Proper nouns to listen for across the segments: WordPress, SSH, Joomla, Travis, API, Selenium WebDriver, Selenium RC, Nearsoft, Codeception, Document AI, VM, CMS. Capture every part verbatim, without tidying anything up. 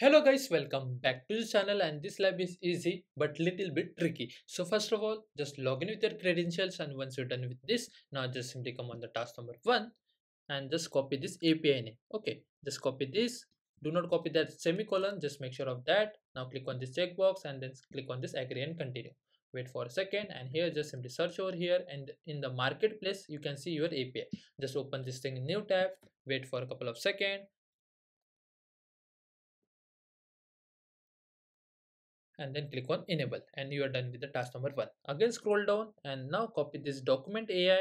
Hello guys, welcome back to the channel. And this lab is easy but little bit tricky. So first of all, just log in with your credentials, and once you're done with this, now just simply come on the task number one and just copy this A P I name. Okay, just copy this. Do not copy that semicolon, just make sure of that. Now click on this checkbox and then click on this agree and continue. Wait for a second, and here just simply search over here, and in the marketplace you can see your A P I. Just open this thing in new tab, wait for a couple of seconds, and then click on enable, and you are done with the task number one. Again scroll down and now copy this document A I,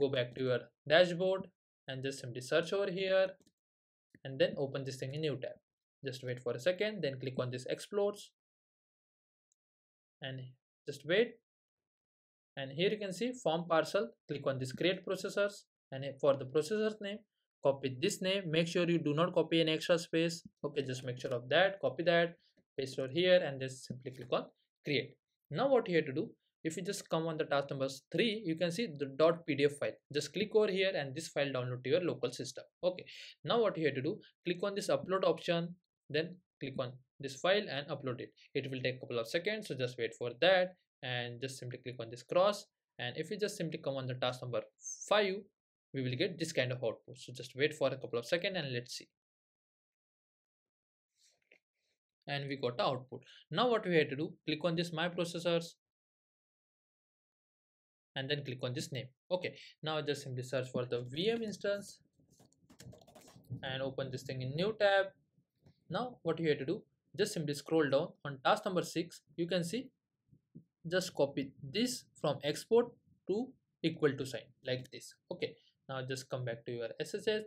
go back to your dashboard and just simply search over here and then open this thing in new tab. Just wait for a second, then click on this explores and just wait, and here you can see form parcel. Click on this create processors, and for the processor's name copy this name. Make sure you do not copy an extra space. Okay, just make sure of that. Copy that, paste over here, and just simply click on create. Now what you have to do, if you just come on the task number three, you can see the .pdf file. Just click over here and this file download to your local system. Okay, now what you have to do, click on this upload option, then click on this file and upload it. It will take a couple of seconds, so just wait for that, and just simply click on this cross, and if you just simply come on the task number five, we will get this kind of output. So just wait for a couple of seconds and let's see. And we got the output. Now what we have to do, click on this my processors and then click on this name. Okay, now just simply search for the V M instance and open this thing in new tab. Now what you have to do, just simply scroll down on task number six, you can see just copy this from export to equal to sign like this. Okay, now just come back to your S S H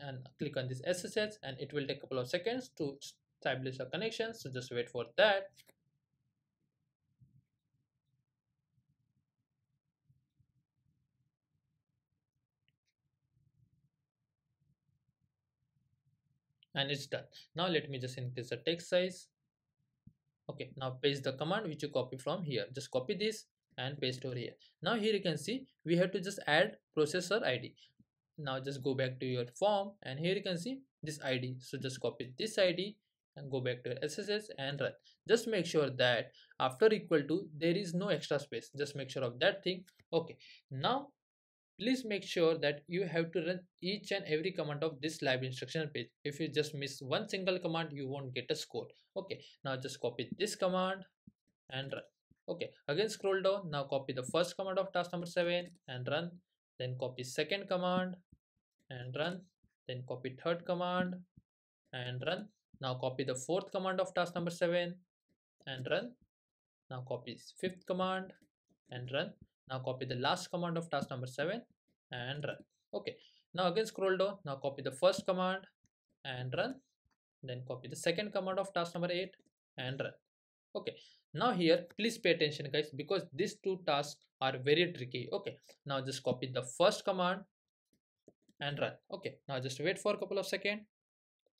and click on this S S H, and it will take a couple of seconds to establish a connection, so just wait for that. And it's done. Now let me just increase the text size. Okay, now paste the command which you copy from here. Just copy this and paste over here. Now here you can see we have to just add processor I D. Now just go back to your form, and here you can see this I D. So just copy this I D and go back to your S S H and run. Just make sure that after equal to there is no extra space. Just make sure of that thing. Okay, now please make sure that you have to run each and every command of this lab instruction page. If you just miss one single command, you won't get a score. Okay, now just copy this command and run. Okay, again scroll down. Now copy the first command of task number seven and run, then copy second command and run, then copy third command and run. Now copy the fourth command of task number seven and run. Now copy fifth command and run. Now copy the last command of task number seven and run. Okay, now again scroll down. Now copy the first command and run, then copy the second command of task number eight and run. Okay, now here please pay attention guys, because these two tasks are very tricky. Okay, now just copy the first command and run. Okay, now just wait for a couple of seconds,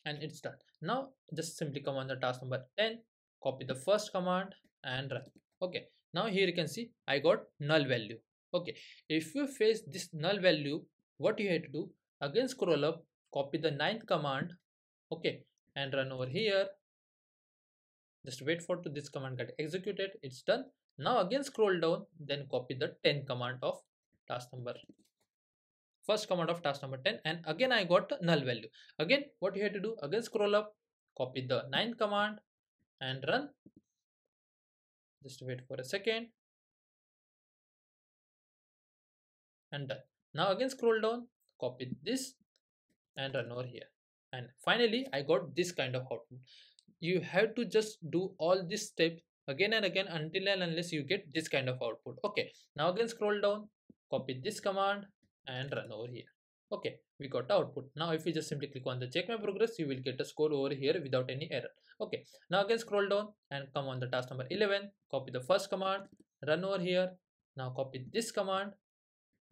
and it's done. Now just simply come on the task number ten, copy the first command and run. Okay, now here you can see I got null value. Okay, if you face this null value, what you have to do, again scroll up, copy the ninth command, okay, and run over here. Just wait for to this command get executed. It's done. Now again scroll down, then copy the tenth command of task number first command of task number ten, and again I got null value. Again what you have to do, again scroll up, copy the ninth command and run. Just wait for a second and done. Now again scroll down, copy this and run over here, and finally I got this kind of output. You have to just do all these steps again and again until and unless you get this kind of output. Okay, now again scroll down, copy this command and run over here. Okay, we got the output. Now if you just simply click on the check my progress, you will get a score over here without any error. Okay, now again scroll down and come on the task number eleven, copy the first command, run over here. Now copy this command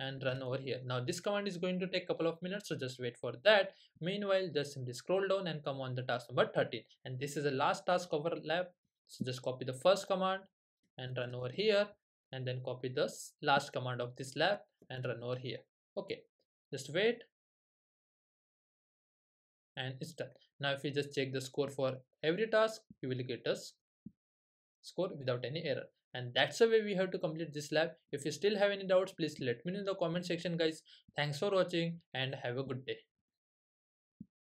and run over here. Now this command is going to take a couple of minutes, so just wait for that. Meanwhile just simply scroll down and come on the task number thirteen, and this is the last task of our lab. So just copy the first command and run over here, and then copy the last command of this lab and run over here. Okay, just wait. and it's done. Now if you just check the score for every task, you will get a score without any error. And that's the way we have to complete this lab. If you still have any doubts, please let me know in the comment section, guys. Thanks for watching and have a good day.